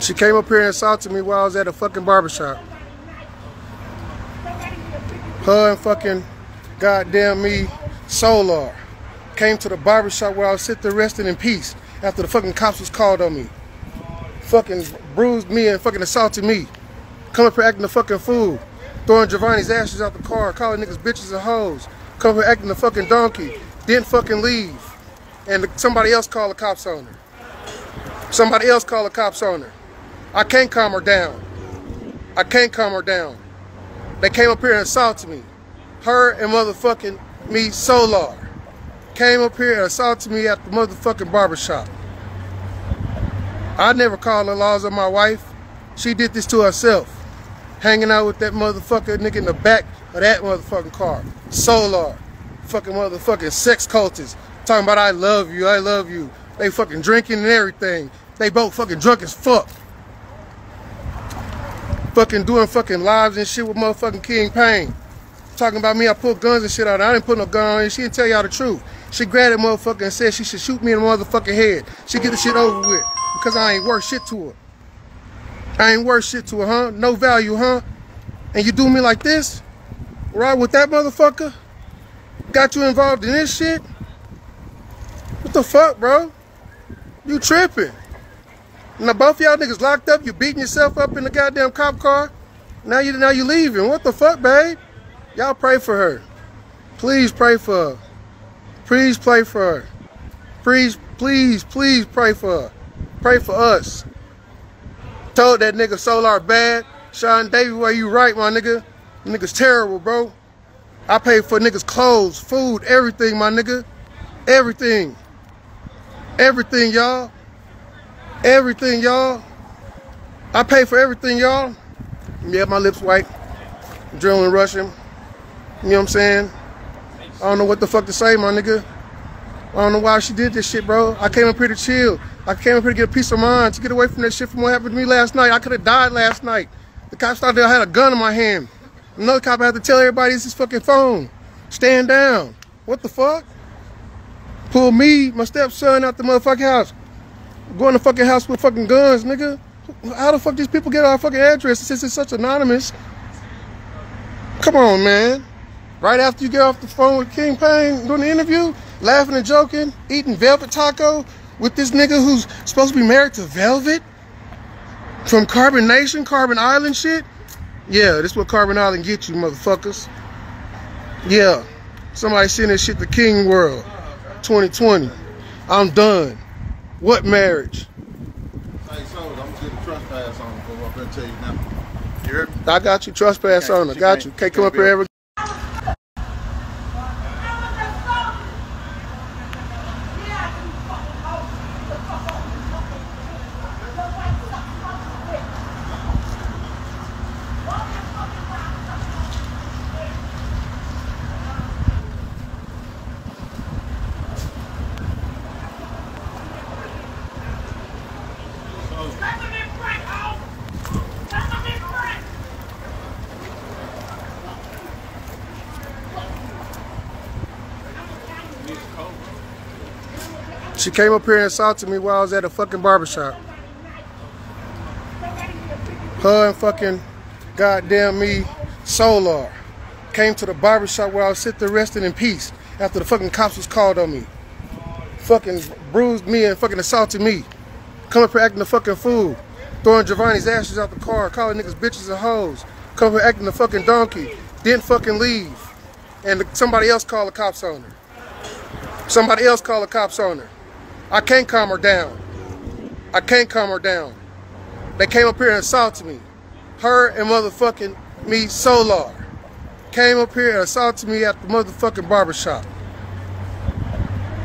She came up here and assaulted me while I was at a fucking barbershop. Her and fucking goddamn me, Solar, came to the barbershop where I was sitting there resting in peace after the fucking cops was called on me. Fucking bruised me and fucking assaulted me. Come up here acting a fucking fool. Throwing Giovanni's ashes out the car, calling niggas bitches and hoes. Come up here acting a fucking donkey. Didn't fucking leave. And somebody else called the cops on her. Somebody else called the cops on her. I can't calm her down. I can't calm her down. They came up here and assaulted me. Her and motherfucking me, Solar, came up here and assaulted me at the motherfucking barbershop. I never called the laws on my wife. She did this to herself. Hanging out with that motherfucker nigga in the back of that motherfucking car. Solar. Fucking motherfucking sex cultists. Talking about I love you, I love you. They fucking drinking and everything. They both fucking drunk as fuck. Fucking doing fucking lives and shit with motherfucking King Payne. Talking about me, I pulled guns and shit out. I didn't put no gun on. She didn't tell y'all the truth. She grabbed that motherfucker and said she should shoot me in the motherfucking head. She get the shit over with. Because I ain't worth shit to her. I ain't worth shit to her, huh? No value, huh? And you do me like this? Right with that motherfucker? Got you involved in this shit? What the fuck, bro? You tripping. Now both y'all niggas locked up, you beating yourself up in the goddamn cop car. Now you leaving. What the fuck, babe? Y'all pray for her. Please pray for her. Please pray for her. Please, please, please pray for her. Pray for us. Told that nigga Solar bad. Sean David, where you right, my nigga? Niggas terrible, bro. I paid for niggas clothes, food, everything, my nigga. Everything. Everything, y'all. Everything, y'all. I paid for everything, y'all. Yeah, my lips white. Adrenaline rushing. You know what I'm saying? I don't know what the fuck to say, my nigga. I don't know why she did this shit, bro. I came up here to chill. I came up here to get a peace of mind, to get away from that shit from what happened to me last night. I could have died last night. The cops thought that I had a gun in my hand. Another cop had to tell everybody it's his fucking phone. Stand down. What the fuck? Pull me, my stepson, out the motherfucking house. Go in the fucking house with fucking guns, nigga. How the fuck these people get our fucking address since it's such anonymous? Come on, man. Right after you get off the phone with King Payne doing the interview, laughing and joking, eating Velvet Taco with this nigga who's supposed to be married to Velvet from Carbon Nation, Carbon Island shit. Yeah, this is what Carbon Island get you, motherfuckers. Yeah, somebody send this shit to King World 2020. I'm done. What marriage? Hey, so I'm gonna get a trespass on her. I'm gonna tell you now. You heard me? I got you, trespass on her. Got you. Can't come up here ever. She came up here and assaulted me while I was at a fucking barbershop. Her and fucking goddamn me, Solar, came to the barbershop where I was sitting there resting in peace after the fucking cops was called on me. Fucking bruised me and fucking assaulted me. Come up here acting a fucking fool. Throwing Giovanni's ashes out the car, calling niggas bitches and hoes. Come up here acting a fucking donkey. Didn't fucking leave. And somebody else called the cops on her. Somebody else called the cops on her. I can't calm her down. I can't calm her down. They came up here and assaulted me. Her and motherfucking me, Solar, came up here and assaulted me at the motherfucking barbershop.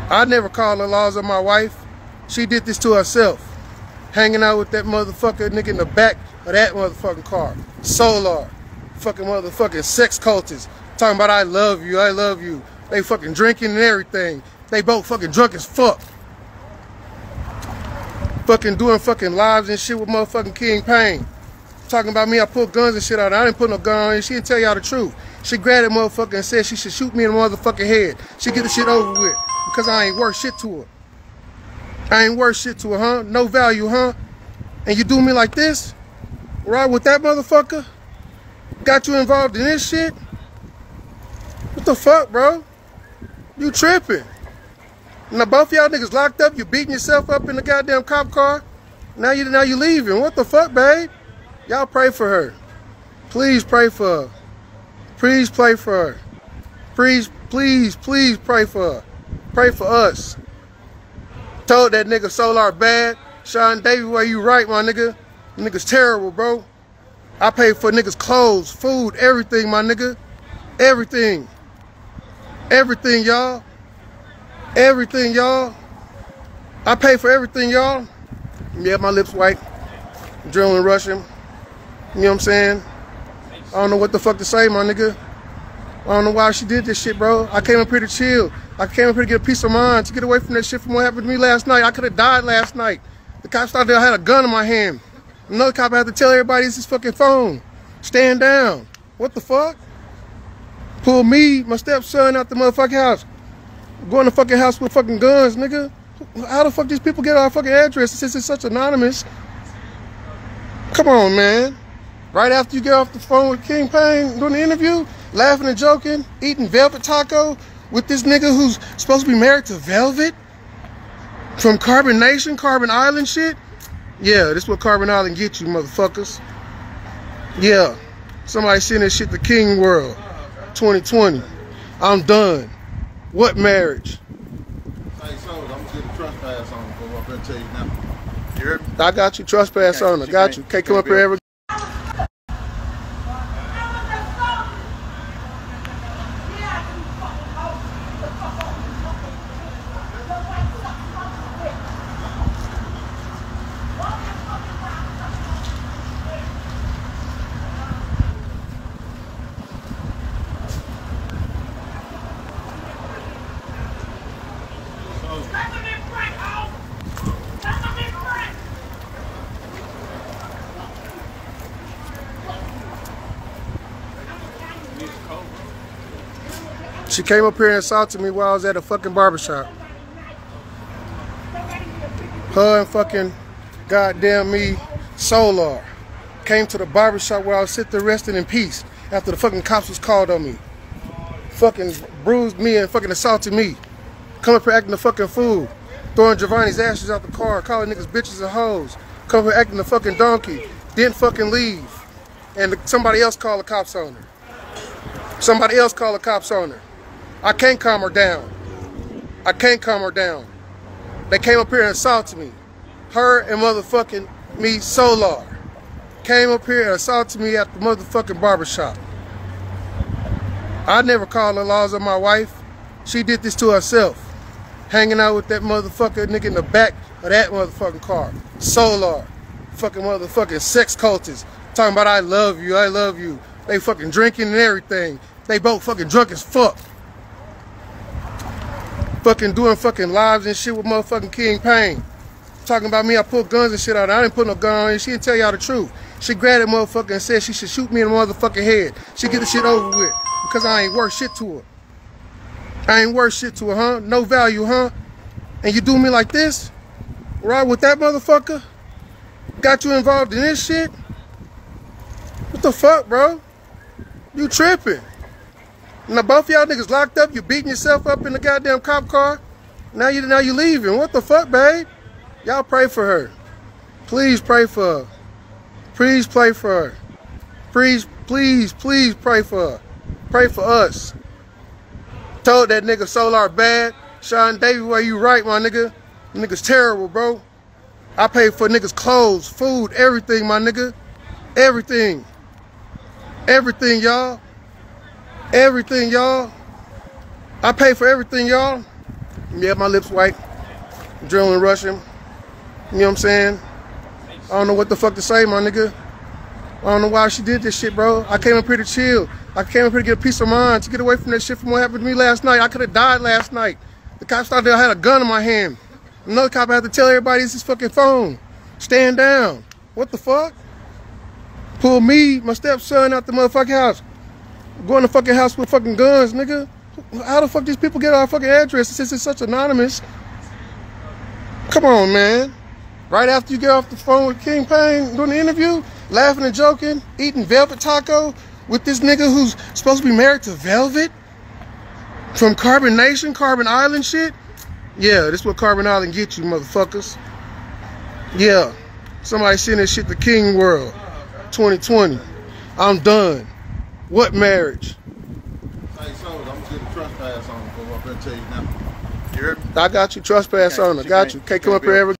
I never called the laws on my wife. She did this to herself. Hanging out with that motherfucker nigga in the back of that motherfucking car. Solar. Fucking motherfucking sex cultists. Talking about I love you, I love you. They fucking drinking and everything. They both fucking drunk as fuck. Fucking doing fucking lives and shit with motherfucking King Payne. Talking about me, I pulled guns and shit out. I didn't put no gun on. She didn't tell y'all the truth. She grabbed that motherfucker and said she should shoot me in the motherfucking head. She get the shit over with. Because I ain't worth shit to her. I ain't worth shit to her, huh? No value, huh? and you do me like this, right, with that motherfucker? Got you involved in this shit? What the fuck, bro? You tripping. Now both y'all niggas locked up, you beating yourself up in the goddamn cop car. Now you leaving. What the fuck, babe? Y'all pray for her. Please pray for her. Please pray for her. Please pray for her. Pray for us. Told that nigga Solar bad. Sean David, where you right, my nigga? You niggas terrible, bro. I paid for niggas clothes, food, everything, my nigga. Everything. Everything, y'all. Everything, y'all. I pay for everything, y'all. Yeah, my lips white. Adrenaline rushing. You know what I'm saying? I don't know what the fuck to say, my nigga. I don't know why she did this shit, bro. I came up here to chill. I came up here to get a peace of mind, to get away from that shit from what happened to me last night. I could have died last night. The cops thought that I had a gun in my hand. Another cop had to tell everybody it's his fucking phone. Stand down. What the fuck? Pulled me, my stepson, out the motherfucking house. Go in the fucking house with fucking guns, nigga. How the fuck these people get our fucking address since it's such anonymous? Come on, man. Right after you get off the phone with King Payne doing the interview, laughing and joking, eating Velvet Taco with this nigga who's supposed to be married to Velvet from Carbon Nation, Carbon Island shit. Yeah, this is what Carbon Island gets you, motherfuckers. Yeah, somebody send this shit to King World 2020. I'm done. What marriage? Hey, so I'm gonna get a trespass on her. Go up there and tell you now. You heard me? I got you, trespass on her. Got you. Can't come up here ever. She came up here and assaulted me while I was at a fucking barbershop. Her and fucking goddamn me, Solar, came to the barbershop where I was sitting there resting in peace after the fucking cops was called on me. Fucking bruised me and fucking assaulted me. Come up here acting a fucking fool. Throwing Giovanni's ashes out the car, calling niggas bitches and hoes. Come up here acting a fucking donkey. Didn't fucking leave. And somebody else called the cops on her. Somebody else called the cops on her. I can't calm her down. I can't calm her down. They came up here and assaulted me. Her and motherfucking me, Solar, came up here and assaulted me at the motherfucking barbershop. I never called the laws on my wife. She did this to herself. Hanging out with that motherfucker nigga in the back of that motherfucking car. Solar. Fucking motherfucking sex cultists. Talking about I love you, I love you. They fucking drinking and everything. They both fucking drunk as fuck. Fucking doing fucking lives and shit with motherfucking King Payne. Talking about me, I pulled guns and shit out. I didn't put no gun on her. She didn't tell y'all the truth. She grabbed that motherfucker and said she should shoot me in the motherfucking head. She get the shit over with. Because I ain't worth shit to her. I ain't worth shit to her, huh? No value, huh? And you do me like this? Right with that motherfucker? Got you involved in this shit? What the fuck, bro? You tripping. Now both y'all niggas locked up, you beating yourself up in the goddamn cop car. Now you leaving. What the fuck, babe? Y'all pray for her. Please pray for her. Please pray for her. Please pray for her. Pray for us. Told that nigga Solar bad. Sean David, where you right, my nigga? You niggas terrible, bro. I paid for niggas clothes, food, everything, my nigga. Everything. Everything, y'all. Everything, y'all. I pay for everything, y'all. Yeah, my lips white. Adrenaline rushing. You know what I'm saying? I don't know what the fuck to say, my nigga. I don't know why she did this shit, bro. I came up here to chill. I came up here to get a peace of mind, to get away from that shit from what happened to me last night. I could have died last night. The cops thought that I had a gun in my hand. Another cop had to tell everybody it's his fucking phone. Stand down. What the fuck? Pulled me, my stepson, out the motherfucking house. Go in the fucking house with fucking guns, nigga. How the fuck these people get our fucking address since it's such anonymous? Come on, man. right after you get off the phone with King Payne doing the interview, laughing and joking, eating Velvet Taco with this nigga who's supposed to be married to Velvet from Carbon Nation, Carbon Island shit. Yeah, this is what Carbon Island gets you, motherfuckers. Yeah, somebody send this shit to King World 2020. I'm done. What marriage? Hey, so I'm gonna get a trespass on her. I'm gonna tell you now. You heard me? I got you, trespass on her. Got you. Can't come up here ever.